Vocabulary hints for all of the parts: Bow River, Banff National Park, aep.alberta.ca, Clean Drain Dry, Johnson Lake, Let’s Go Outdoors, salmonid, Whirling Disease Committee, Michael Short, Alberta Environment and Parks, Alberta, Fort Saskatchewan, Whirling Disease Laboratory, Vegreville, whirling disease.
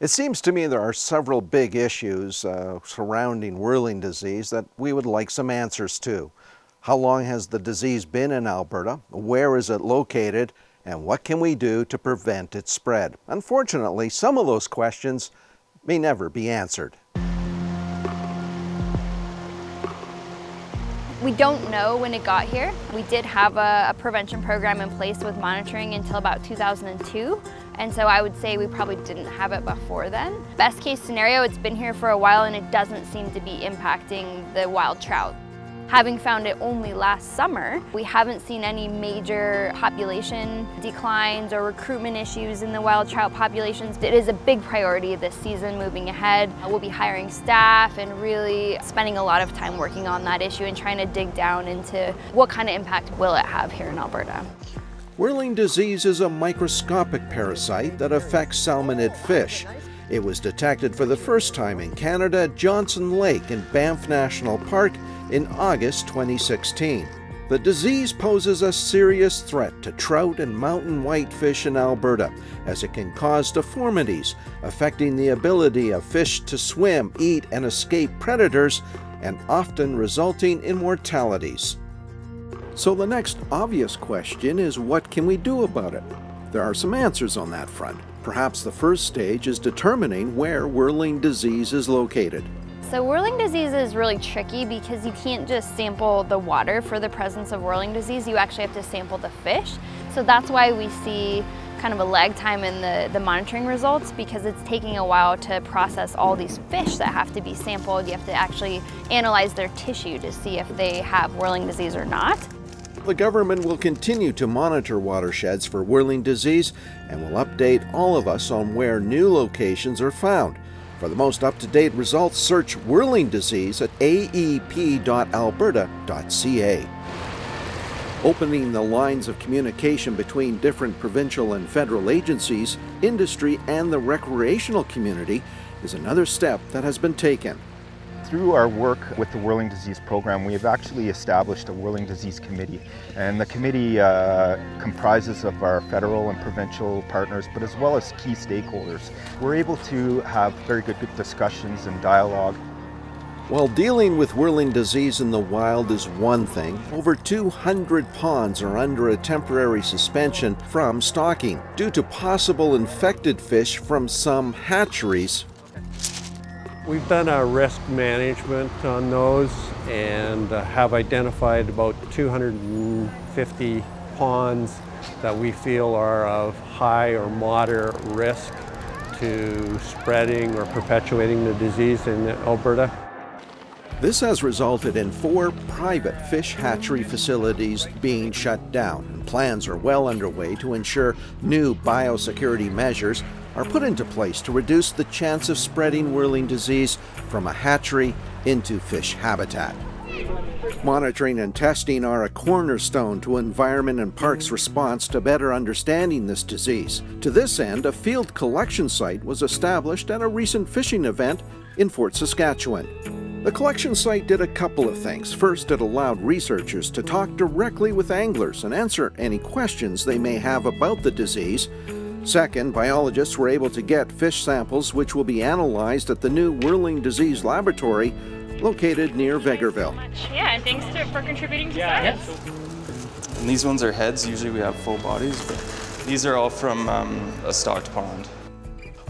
It seems to me there are several big issues surrounding whirling disease that we would like some answers to. How long has the disease been in Alberta? Where is it located? And what can we do to prevent its spread? Unfortunately, some of those questions may never be answered. We don't know when it got here. We did have a prevention program in place with monitoring until about 2002. And so I would say we probably didn't have it before then. Best case scenario, it's been here for a while and it doesn't seem to be impacting the wild trout. Having found it only last summer, we haven't seen any major population declines or recruitment issues in the wild trout populations. It is a big priority this season moving ahead. We'll be hiring staff and really spending a lot of time working on that issue and trying to dig down into what kind of impact will it have here in Alberta. Whirling disease is a microscopic parasite that affects salmonid fish. It was detected for the first time in Canada at Johnson Lake in Banff National Park in August 2016. The disease poses a serious threat to trout and mountain whitefish in Alberta, as it can cause deformities, affecting the ability of fish to swim, eat, and escape predators, and often resulting in mortalities. So the next obvious question is, what can we do about it? There are some answers on that front. Perhaps the first stage is determining where whirling disease is located. So whirling disease is really tricky because you can't just sample the water for the presence of whirling disease, you actually have to sample the fish. So that's why we see kind of a lag time in the monitoring results, because it's taking a while to process all these fish that have to be sampled. You have to actually analyze their tissue to see if they have whirling disease or not. The government will continue to monitor watersheds for whirling disease and will update all of us on where new locations are found. For the most up-to-date results, search whirling disease at aep.alberta.ca. Opening the lines of communication between different provincial and federal agencies, industry, and the recreational community is another step that has been taken. Through our work with the Whirling Disease Program, we have actually established a Whirling Disease Committee. And the committee comprises of our federal and provincial partners, but as well as key stakeholders. We're able to have very good discussions and dialogue. While dealing with whirling disease in the wild is one thing, over 200 ponds are under a temporary suspension from stocking due to possible infected fish from some hatcheries. We've done our risk management on those and have identified about 250 ponds that we feel are of high or moderate risk to spreading or perpetuating the disease in Alberta. This has resulted in 4 private fish hatchery facilities being shut down, and plans are well underway to ensure new biosecurity measures are put into place to reduce the chance of spreading whirling disease from a hatchery into fish habitat. Monitoring and testing are a cornerstone to Environment and Parks' response to better understanding this disease. To this end, a field collection site was established at a recent fishing event in Fort Saskatchewan. The collection site did a couple of things. First, it allowed researchers to talk directly with anglers and answer any questions they may have about the disease. Second, biologists were able to get fish samples which will be analyzed at the new Whirling Disease Laboratory located near Vegreville. Yeah, and thanks for contributing to science. Yes. And these ones are heads. Usually we have full bodies, but these are all from a stocked pond.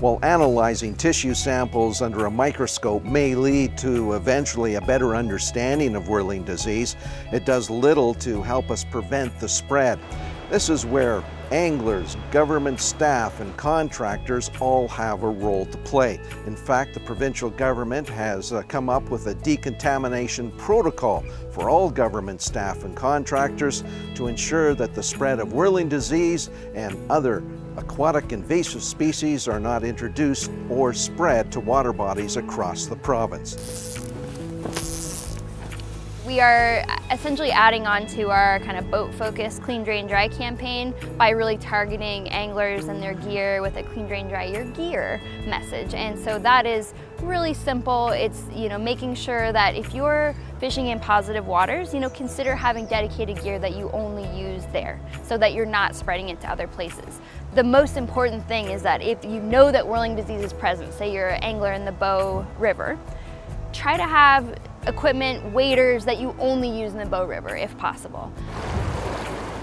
While analyzing tissue samples under a microscope may lead to eventually a better understanding of whirling disease, it does little to help us prevent the spread. This is where anglers, government staff, and contractors all have a role to play. In fact, the provincial government has come up with a decontamination protocol for all government staff and contractors to ensure that the spread of whirling disease and other aquatic invasive species are not introduced or spread to water bodies across the province. We are essentially adding on to our kind of boat-focused Clean Drain Dry campaign by really targeting anglers and their gear with a Clean Drain Dry Your Gear message. And so that is really simple. It's, you know, making sure that if you're fishing in positive waters, you know, consider having dedicated gear that you only use there so that you're not spreading it to other places. The most important thing is that if you know that whirling disease is present, say you're an angler in the Bow River, try to have equipment, waders that you only use in the Bow River if possible.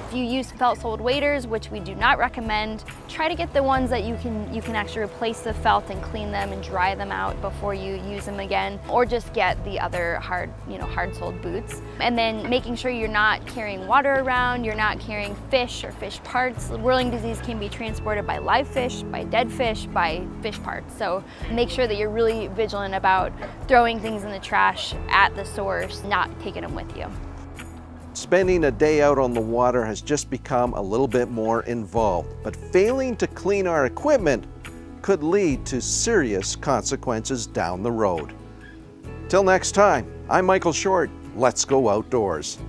If you use felt-soled waders, which we do not recommend, try to get the ones that you can actually replace the felt and clean them and dry them out before you use them again, or just get the other hard-soled boots. And then making sure you're not carrying water around, you're not carrying fish or fish parts. Whirling disease can be transported by live fish, by dead fish, by fish parts. So make sure that you're really vigilant about throwing things in the trash at the source, not taking them with you. Spending a day out on the water has just become a little bit more involved, but failing to clean our equipment could lead to serious consequences down the road. Till next time, I'm Michael Short. Let's go outdoors.